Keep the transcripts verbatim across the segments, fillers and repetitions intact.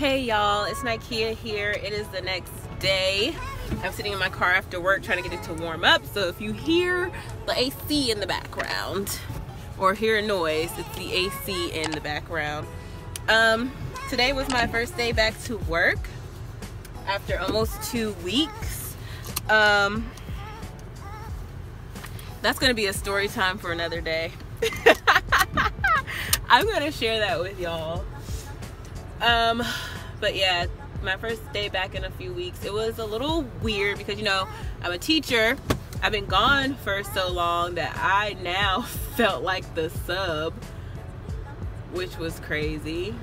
Hey y'all, it's Nikea here. It is the next day. I'm sitting in my car after work trying to get it to warm up. So if you hear the A C in the background or hear a noise, it's the A C in the background. Um, today was my first day back to work after almost two weeks. Um, that's gonna be a story time for another day. I'm gonna share that with y'all. Um, but yeah, my first day back in a few weeks. It was a little weird because, you know, I'm a teacher. I've been gone for so long that I now felt like the sub, which was crazy.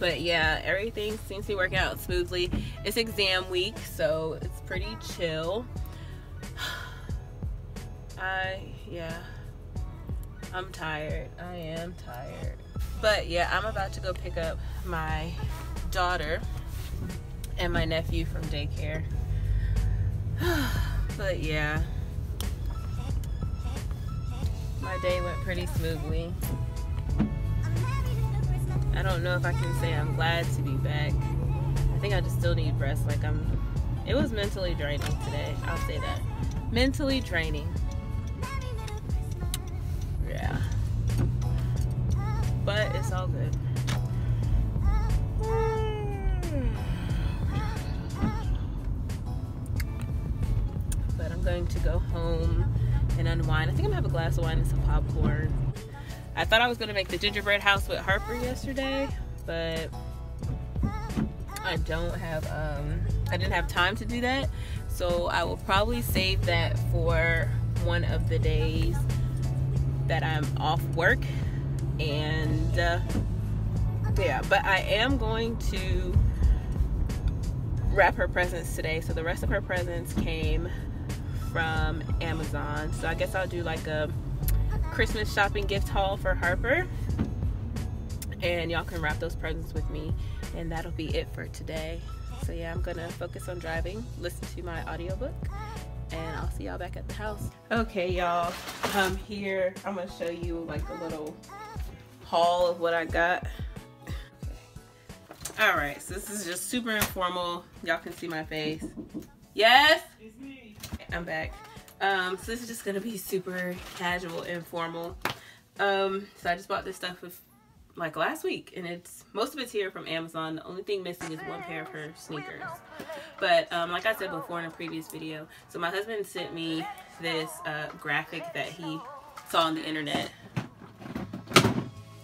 But yeah, everything seems to be working out smoothly. It's exam week, so it's pretty chill. I, yeah, I'm tired. I am tired. But yeah, I'm about to go pick up my daughter and my nephew from daycare. But yeah, my day went pretty smoothly. I don't know if I can say I'm glad to be back. I think I just still need rest. Like I'm, it was mentally draining today. I'll say that. Mentally draining. Yeah. But it's all good. But I'm going to go home and unwind. I think I'm gonna have a glass of wine and some popcorn. I thought I was gonna make the gingerbread house with Harper yesterday, but I don't have, um, I didn't have time to do that. So I will probably save that for one of the days that I'm off work. And uh, yeah, but I am going to wrap her presents today. So the rest of her presents came from Amazon. So I guess I'll do like a Christmas shopping gift haul for Harper. And y'all can wrap those presents with me. And that'll be it for today. So yeah, I'm gonna focus on driving, listen to my audiobook, and I'll see y'all back at the house. Okay y'all, I'm here. I'm gonna show you like a little haul of what I got. Okay. All right, so this is just super informal. Y'all can see my face. Yes? It's me. I'm back. Um, so this is just gonna be super casual, informal. Um, so I just bought this stuff with, like last week, and it's most of it's here from Amazon. The only thing missing is one pair of her sneakers. But um, like I said before in a previous video, so my husband sent me this uh, graphic that he saw on the internet,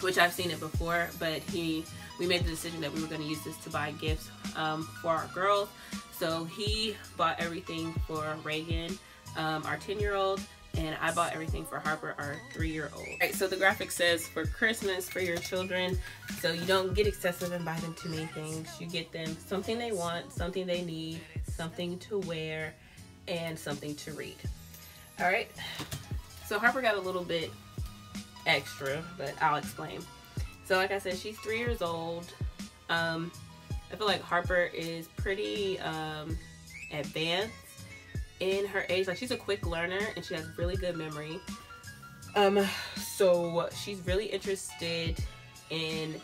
which I've seen it before, but he we made the decision that we were going to use this to buy gifts um, for our girls. So he bought everything for Reagan, um, our ten year old, and I bought everything for Harper, our three year old. Right, so the graphic says, for Christmas, for your children, so you don't get excessive and buy them too many things. You get them something they want, something they need, something to wear, and something to read. All right, so Harper got a little bit extra, but I'll explain. So like I said, she's three years old. Um, I feel like Harper is pretty um, advanced in her age. Like she's a quick learner and she has really good memory, um so she's really interested in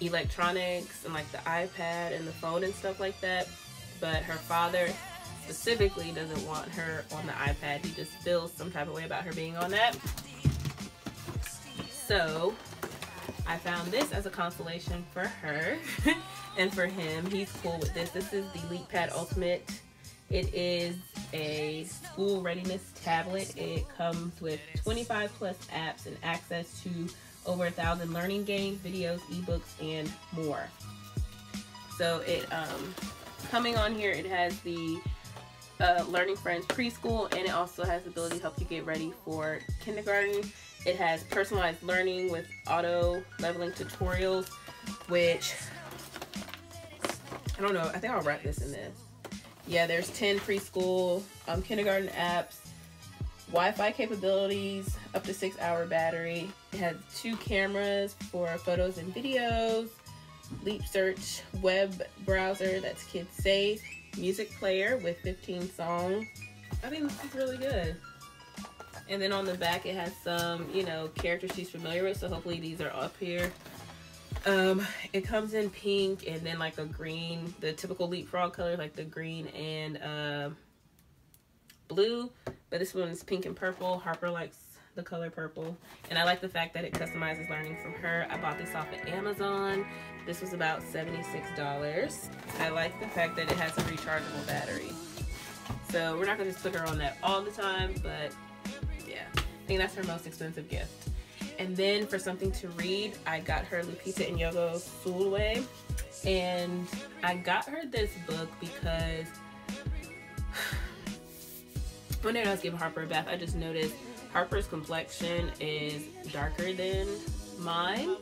electronics and like the iPad and the phone and stuff like that, but her father specifically doesn't want her on the iPad. He just feels some type of way about her being on that. So I found this as a consolation for her and for him. He's cool with this. This is the LeapPad Ultimate. It is a school readiness tablet. It comes with twenty-five plus apps and access to over a thousand learning games, videos, ebooks, and more. So it um, coming on here, it has the uh, Learning Friends preschool, and it also has the ability to help you get ready for kindergarten. It has personalized learning with auto leveling tutorials, which I don't know. I think I'll wrap this in this. Yeah, there's ten preschool, um, kindergarten apps, Wi-Fi capabilities, up to six hour battery. It has two cameras for photos and videos, Leap Search web browser that's kids safe, music player with fifteen songs. I think this is really good. And then on the back it has some, you know, characters she's familiar with, so hopefully these are up here. Um, it comes in pink and then like a green, the typical leapfrog color, like the green and uh, blue. But this one is pink and purple. Harper likes the color purple. And I like the fact that it customizes learning from her. I bought this off of Amazon. This was about seventy-six dollars. I like the fact that it has a rechargeable battery. So we're not going to just put her on that all the time, but yeah, I think that's her most expensive gift. And then for something to read, I got her Lupita Nyong'o's Sulwe. And I got her this book because whenever I was giving Harper a bath, I just noticed Harper's complexion is darker than mine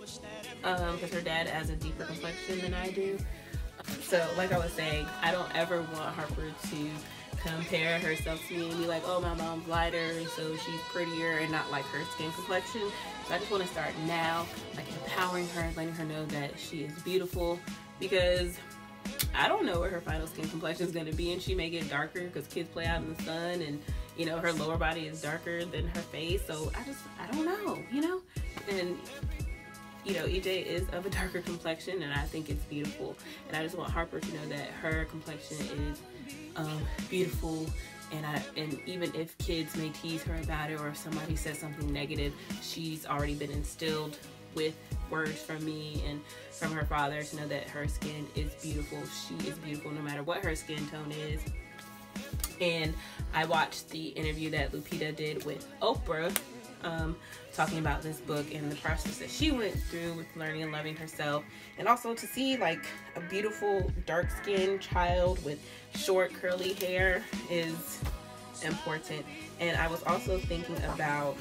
because um, her dad has a deeper complexion than I do. So like I was saying, I don't ever want Harper to compare herself to me and be like, oh, my mom's lighter so she's prettier and not like her skin complexion. So I just want to start now, like empowering her, letting her know that she is beautiful, because I don't know what her final skin complexion is going to be, and she may get darker because kids play out in the sun, and you know, her lower body is darker than her face. So I just, I don't know, you know? And, you know, E J is of a darker complexion, and I think it's beautiful. And I just want Harper to know that her complexion is um, beautiful. And, I, and even if kids may tease her about it, or if somebody says something negative, she's already been instilled with words from me and from her father to know that her skin is beautiful. She is beautiful no matter what her skin tone is. And I watched the interview that Lupita did with Oprah, um, talking about this book and the process that she went through with learning and loving herself. And also to see like a beautiful dark-skinned child with short curly hair is important. And I was also thinking about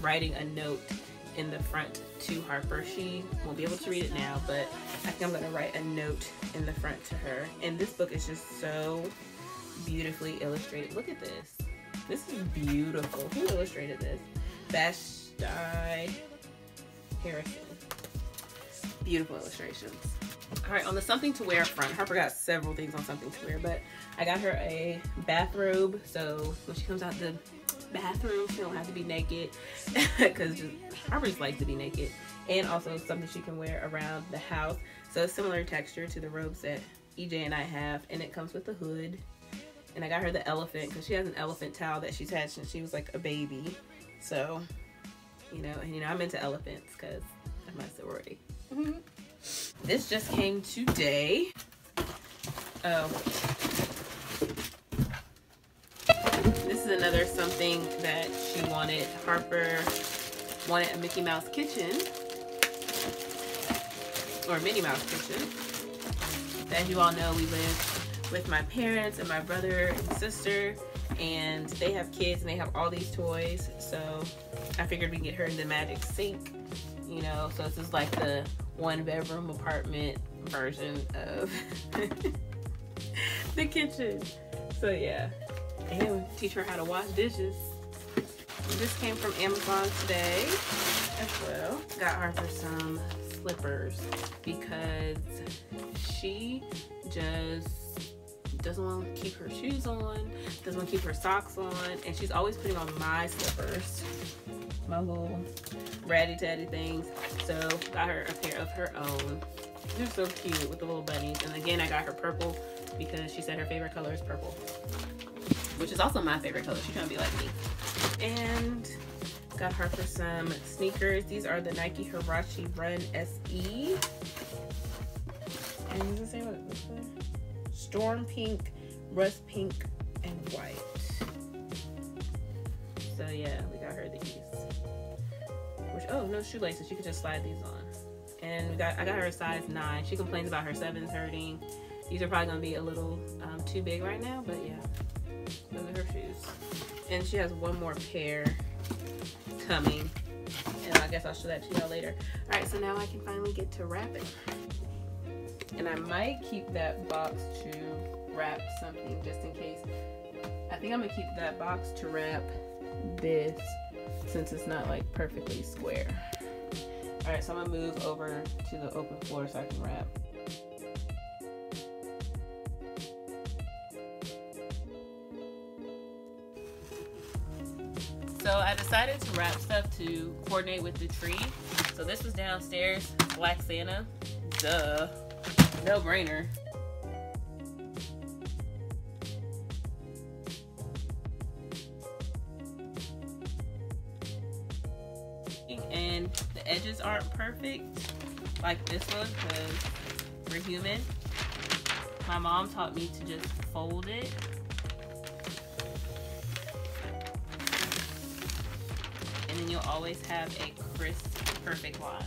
writing a note in the front to Harper. She won't be able to read it now, but I think I'm gonna write a note in the front to her. And this book is just so beautifully illustrated. Look at this. This is beautiful. Who illustrated this? Bashti Harrison. Beautiful illustrations. All right, on the something to wear front, Harper got several things on something to wear, but I got her a bathrobe, so when she comes out the bathroom, she don't have to be naked, because Harper just likes to be naked. And also something she can wear around the house. So similar texture to the robes that E J and I have, and it comes with a hood. And I got her the elephant because she has an elephant towel that she's had since she was like a baby. So, you know, and you know, I'm into elephants because I'm my sorority. Mm-hmm. This just came today. Oh. This is another something that she wanted. Harper wanted a Mickey Mouse kitchen. Or Minnie Mouse kitchen. As you all know, we live with my parents and my brother and sister, and they have kids and they have all these toys, so I figured we can get her the magic sink, you know. So this is like the one bedroom apartment version of the kitchen. So yeah, and teach her how to wash dishes. This came from Amazon today as well. Got her for some slippers because she just doesn't want to keep her shoes on, doesn't want to keep her socks on, and she's always putting on my slippers, my little ratty tatty things. So got her a pair of her own. They're so cute with the little bunnies. And again, I got her purple because she said her favorite color is purple, which is also my favorite color. She's trying to be like me. And got her for some sneakers. These are the Nike Huarache Run S E. And does it say what it looks like? Storm pink, rust pink, and white. So yeah, we got her these. Which, oh, no shoelaces. You can just slide these on. And we got, I got her a size nine. She complains about her sevens hurting. These are probably gonna be a little um, too big right now, but yeah, those are her shoes. And she has one more pair coming. And I guess I'll show that to y'all later. All right, so now I can finally get to wrapping. And I might keep that box to wrap something just in case. I think I'm gonna keep that box to wrap this since it's not like perfectly square. All right, so I'm gonna move over to the open floor so I can wrap. So I decided to wrap stuff to coordinate with the tree. So this was downstairs, Black Santa, duh, no brainer. And the edges aren't perfect like this one because we're human. My mom taught me to just fold it. And then you'll always have a crisp, perfect line.